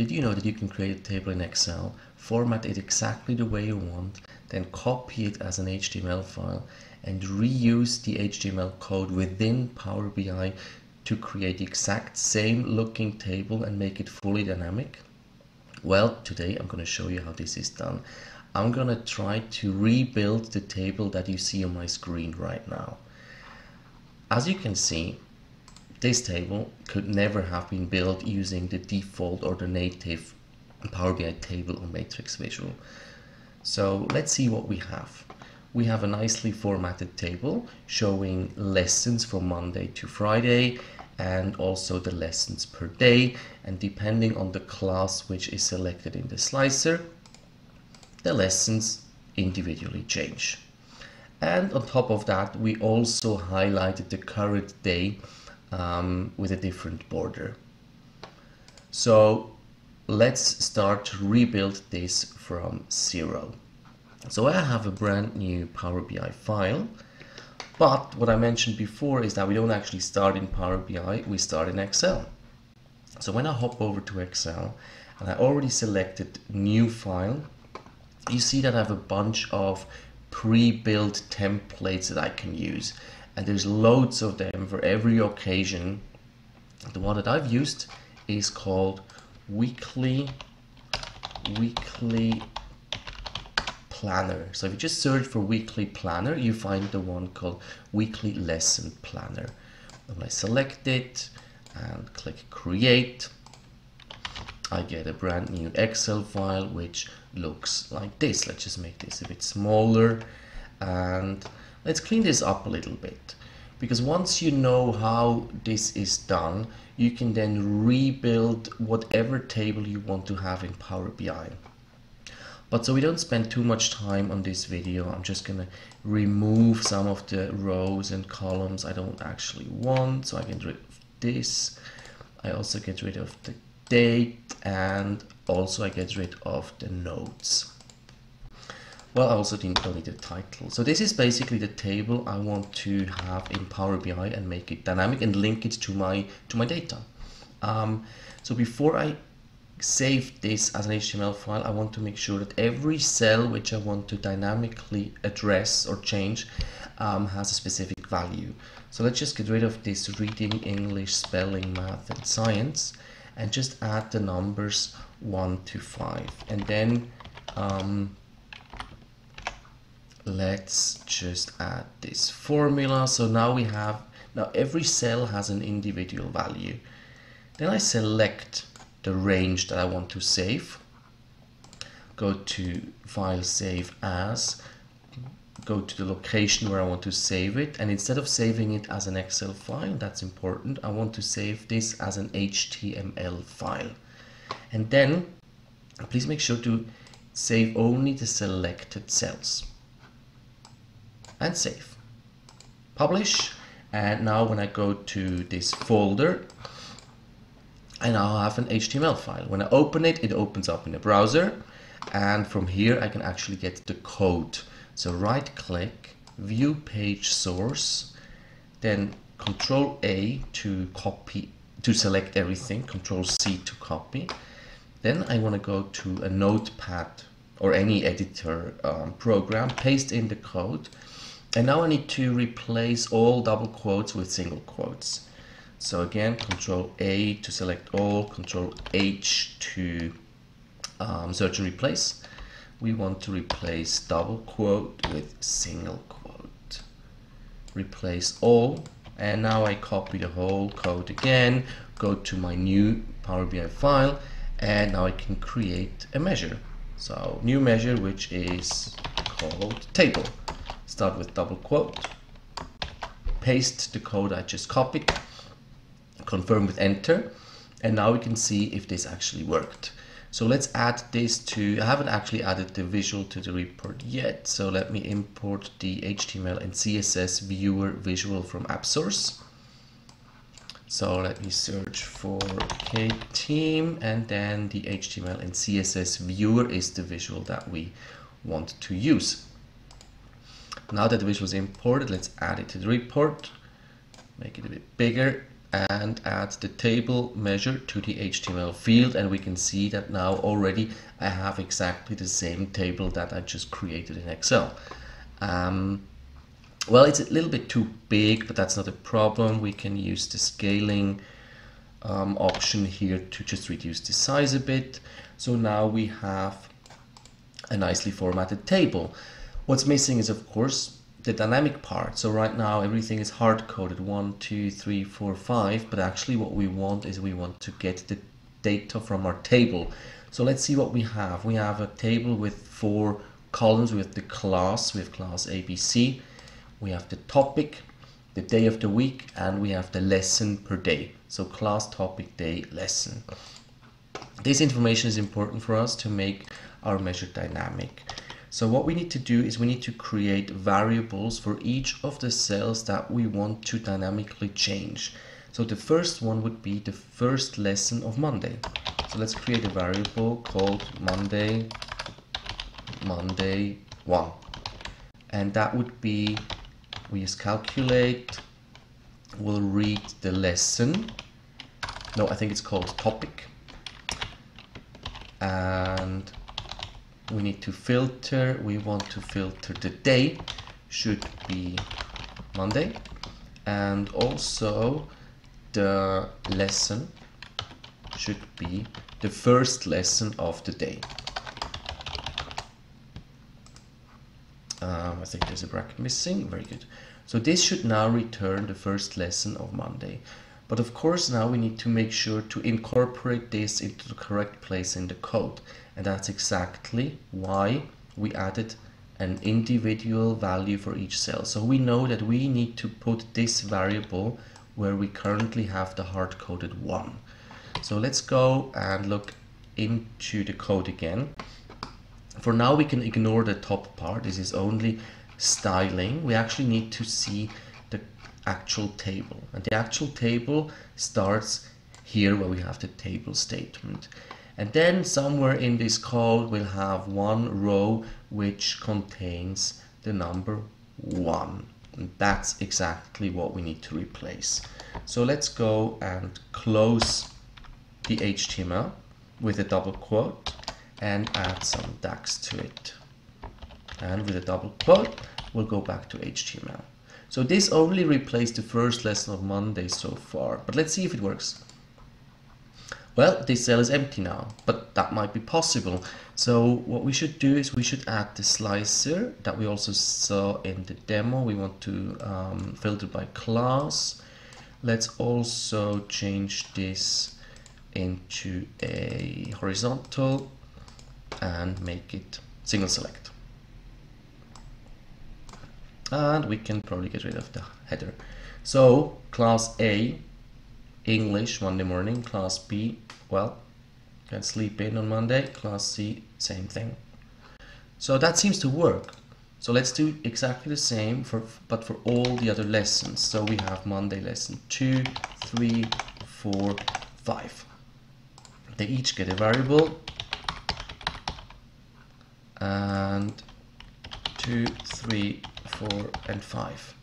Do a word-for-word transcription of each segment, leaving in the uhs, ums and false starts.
Did you know that you can create a table in Excel, format it exactly the way you want, then copy it as an H T M L file and reuse the H T M L code within Power B I to create the exact same looking table and make it fully dynamic? Well, today I'm going to show you how this is done. I'm going to try to rebuild the table that you see on my screen right now. As you can see, this table could never have been built using the default or the native Power B I table or matrix visual. So let's see what we have. We have a nicely formatted table showing lessons from Monday to Friday and also the lessons per day, and depending on the class which is selected in the slicer, the lessons individually change. And on top of that, we also highlighted the current day um, with a different border. So let's start to rebuild this from zero. So I have a brand new Power B I file, but what I mentioned before is that we don't actually start in Power B I, we start in Excel. So when I hop over to Excel and I already selected new file, you see that I have a bunch of pre-built templates that I can use, and there's loads of them for every occasion. The one that I've used is called weekly weekly planner. So if you just search for weekly planner, you find the one called weekly lesson planner. I'm going to select it and click create. I get a brand new Excel file which looks like this. Let's just make this a bit smaller and let's clean this up a little bit, because once you know how this is done, you can then rebuild whatever table you want to have in Power B I. But so we don't spend too much time on this video, I'm just gonna remove some of the rows and columns I don't actually want. So I get rid of this. I also get rid of the date, and also I get rid of the notes. Well, I also didn't delete the title. So this is basically the table I want to have in Power B I and make it dynamic and link it to my to my data. Um, so before I save this as an H T M L file, I want to make sure that every cell which I want to dynamically address or change um, has a specific value. So let's just get rid of this reading, English, spelling, math, and science, and just add the numbers one to five. And then um, let's just add this formula. So now we have, now every cell has an individual value. Then I select the range that I want to save, go to file, save as, go to the location where I want to save it, and instead of saving it as an Excel file, that's important, I want to save this as an H T M L file. And then please make sure to save only the selected cells and save, publish. And now when I go to this folder, I now have an H T M L file. When I open it, it opens up in the browser, and from here I can actually get the code. So right click, view page source, then control A to copy, to select everything, control C to copy. Then I want to go to a notepad or any editor um, program, paste in the code, and now I need to replace all double quotes with single quotes. So again, control A to select all, control H to um, search and replace. We want to replace double quote with single quote. Replace all, and now I copy the whole code again, go to my new Power B I file, and now I can create a measure. So new measure, which is called table. Start with double quote, paste the code I just copied, confirm with enter, and now we can see if this actually worked. So let's add this to, I haven't actually added the visual to the report yet, so let me import the H T M L and C S S Viewer visual from AppSource. So let me search for K-Team, and then the H T M L and C S S Viewer is the visual that we want to use. Now that the visual is imported, let's add it to the report, make it a bit bigger, and add the table measure to the H T M L field, and we can see that now already I have exactly the same table that I just created in Excel. Um, well, it's a little bit too big, but that's not a problem. We can use the scaling um, option here to just reduce the size a bit. So now we have a nicely formatted table. What's missing is, of course, the dynamic part. So right now everything is hard-coded, one, two, three, four, five, but actually what we want is we want to get the data from our table. So let's see what we have. We have a table with four columns with the class, with class A B C. We have the topic, the day of the week, and we have the lesson per day. So class, topic, day, lesson. This information is important for us to make our measure dynamic. So what we need to do is we need to create variables for each of the cells that we want to dynamically change. So the first one would be the first lesson of Monday. So let's create a variable called Monday, Monday one. And that would be, we use calculate, we'll read the lesson. No, I think it's called topic. And we need to filter, we want to filter the day, should be Monday, and also the lesson should be the first lesson of the day. Um, I think there's a bracket missing, very good. So this should now return the first lesson of Monday. But of course now we need to make sure to incorporate this into the correct place in the code. And that's exactly why we added an individual value for each cell. So we know that we need to put this variable where we currently have the hard-coded one. So let's go and look into the code again. For now, we can ignore the top part. This is only styling. We actually need to see the actual table. And the actual table starts here where we have the table statement. And then somewhere in this code we'll have one row which contains the number one. And that's exactly what we need to replace. So let's go and close the H T M L with a double quote and add some DAX to it. And with a double quote we'll go back to H T M L. So this only replaced the first lesson of Monday so far, but let's see if it works. Well, this cell is empty now, but that might be possible. So what we should do is we should add the slicer that we also saw in the demo. We want to um, filter by class. Let's also change this into a horizontal and make it single select. And we can probably get rid of the header. So class A, English, Monday morning. Class B, well, can sleep in on Monday. Class C, same thing. So that seems to work. So let's do exactly the same, for, but for all the other lessons. So we have Monday lesson two, three, four, five. They each get a variable. And two, three, four, and five.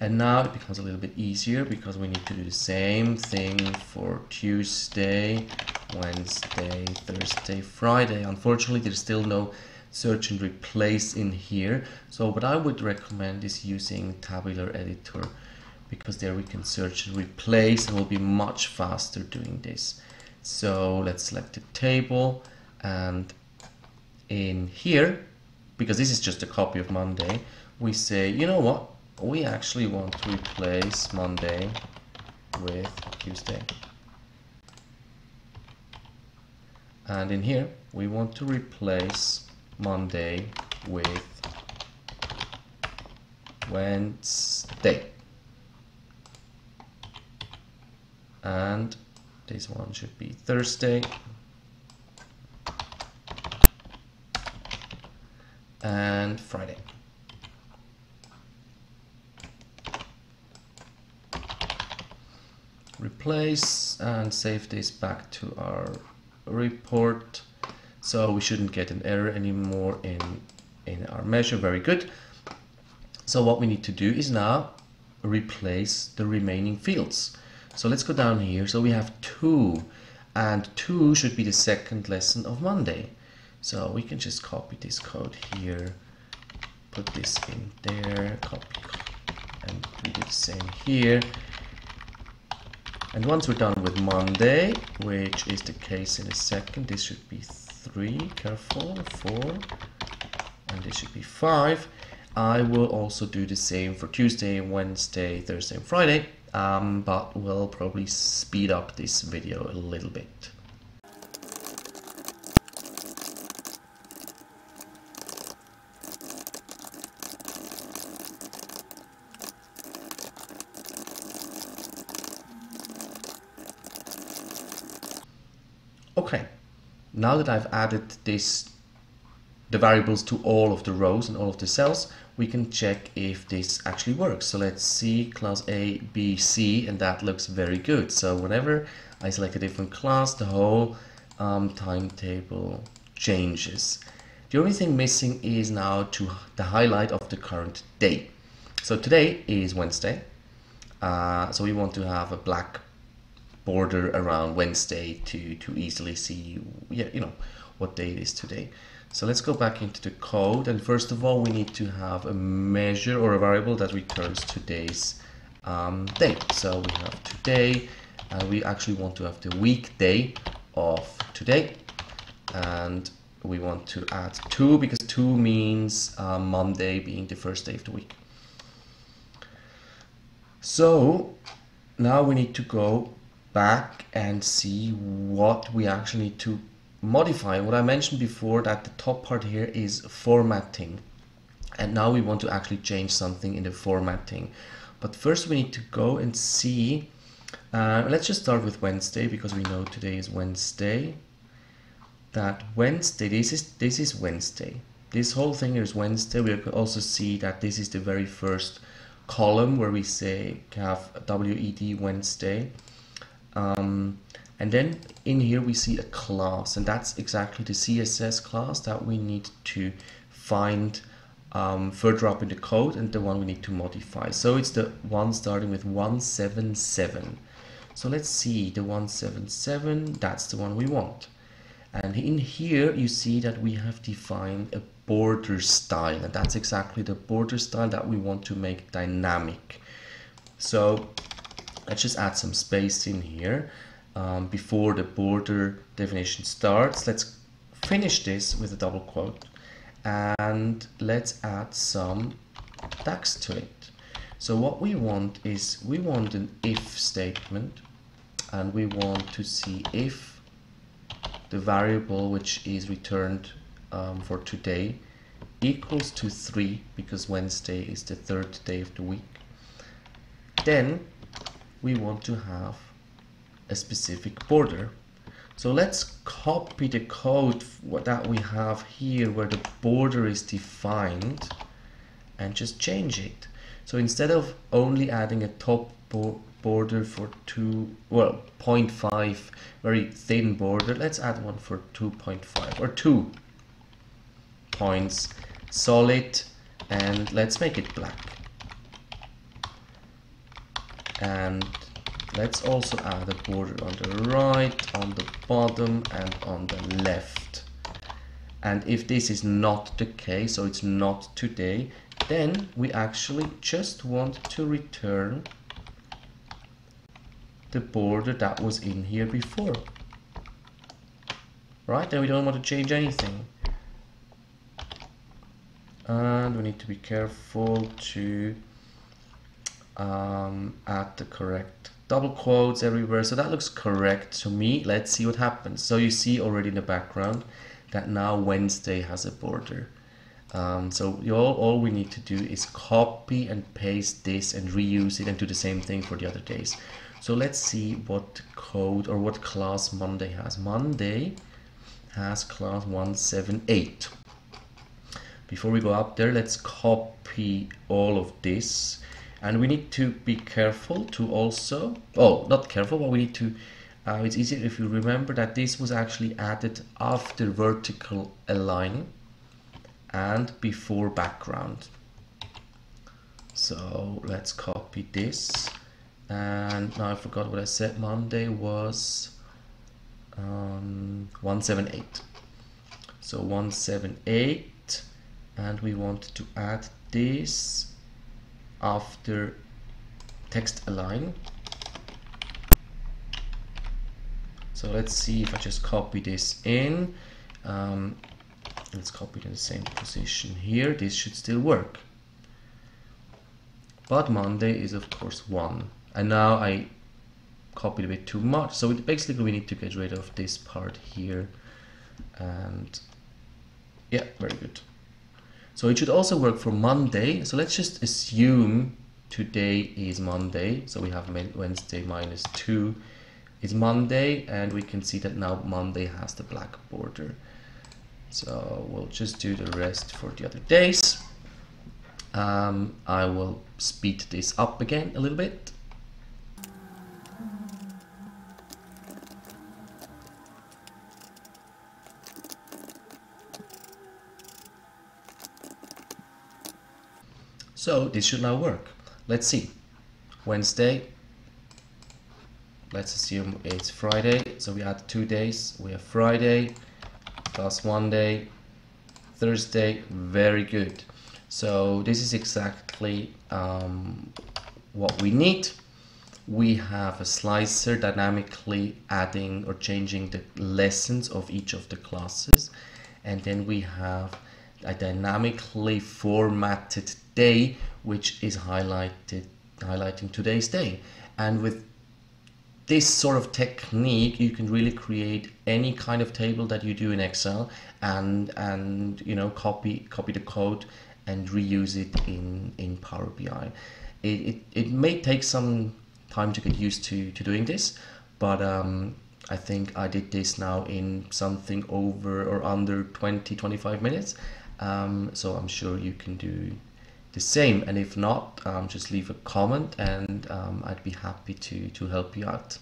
And now it becomes a little bit easier because we need to do the same thing for Tuesday, Wednesday, Thursday, Friday. Unfortunately, there's still no search and replace in here. So what I would recommend is using tabular editor, because there we can search and replace and we'll be much faster doing this. So let's select the table, and in here, because this is just a copy of Monday, we say, you know what? We actually want to replace Monday with Tuesday. And in here, we want to replace Monday with Wednesday. And this one should be Thursday. And Friday. Replace and save this back to our report, so we shouldn't get an error anymore in in our measure. Very good. So what we need to do is now replace the remaining fields. So let's go down here. So we have two, and two should be the second lesson of Monday. So we can just copy this code here, put this in there, copy, and we do the same here. And once we're done with Monday, which is the case in a second, this should be three, careful, four, and this should be five. I will also do the same for Tuesday, Wednesday, Thursday, and Friday, um, but we'll probably speed up this video a little bit. Okay, now that I've added this, the variables to all of the rows and all of the cells, we can check if this actually works. So let's see, class A, B, C, and that looks very good. So whenever I select a different class, the whole um, timetable changes. The only thing missing is now to the highlight of the current day. So today is Wednesday, uh, so we want to have a black border around Wednesday to, to easily see, yeah, you know, what day it is today. So let's go back into the code, and first of all we need to have a measure or a variable that returns today's um, date. So we have today, and uh, we actually want to have the weekday of today, and we want to add two because two means uh, Monday being the first day of the week. So now we need to go back and see what we actually need to modify. What I mentioned before, that the top part here is formatting, and now we want to actually change something in the formatting. But first we need to go and see, uh, let's just start with Wednesday because we know today is Wednesday. That Wednesday, this is this is Wednesday, this whole thing is Wednesday. We can also see that this is the very first column where we say have W E D Wednesday, um, and then in here we see a class, and that's exactly the C S S class that we need to find um, further up in the code, and the one we need to modify. So it's the one starting with one seven seven. So let's see the one seven seven, that's the one we want. And in here you see that we have defined a border style, and that's exactly the border style that we want to make dynamic. So let's just add some space in here. Um, before the border definition starts, let's finish this with a double quote, and let's add some DAX to it. So what we want is, we want an if statement, and we want to see if the variable which is returned um, for today equals to three, because Wednesday is the third day of the week. Then we want to have a specific border. So let's copy the code that we have here where the border is defined and just change it. So instead of only adding a top bo border for two, well, zero point five, very thin border, let's add one for two point five or two points solid, and let's make it black. And let's also add a border on the right, on the bottom, and on the left. And if this is not the case, so it's not today, then we actually just want to return the border that was in here before. Right, and we don't want to change anything. And we need to be careful to um, add the correct double quotes everywhere. So that looks correct to me. Let's see what happens. So you see already in the background that now Wednesday has a border. Um, so you all, all we need to do is copy and paste this and reuse it and do the same thing for the other days. So let's see what code or what class Monday has. Monday has class one seven eight. Before we go up there, let's copy all of this. And we need to be careful to also, oh, not careful, but we need to, uh, it's easier if you remember that this was actually added after vertical align and before background. So let's copy this and now I forgot what I said. Monday was um, one seven eight. So one seven eight, and we want to add this after text align. So let's see if I just copy this in. Um, let's copy it in the same position here. This should still work. But Monday is of course one. And now I copied a bit too much. So it, basically we need to get rid of this part here. And yeah, very good. So it should also work for Monday. So let's just assume today is Monday. So we have Wednesday minus two. It's Monday, and we can see that now Monday has the black border. So we'll just do the rest for the other days. Um, I will speed this up again a little bit. So this should now work. Let's see. Wednesday. Let's assume it's Friday, so we add two days. We have Friday plus one day, Thursday. Very good. So this is exactly um, what we need. We have a slicer dynamically adding or changing the lessons of each of the classes, and then we have a dynamically formatted day, which is highlighted, highlighting today's day. And with this sort of technique, you can really create any kind of table that you do in Excel, and and you know copy copy the code and reuse it in in Power B I. It it, it may take some time to get used to to doing this, but um, I think I did this now in something over or under twenty to twenty-five minutes. Um, so I'm sure you can do the same, and if not, um, just leave a comment, and um, I'd be happy to to help you out.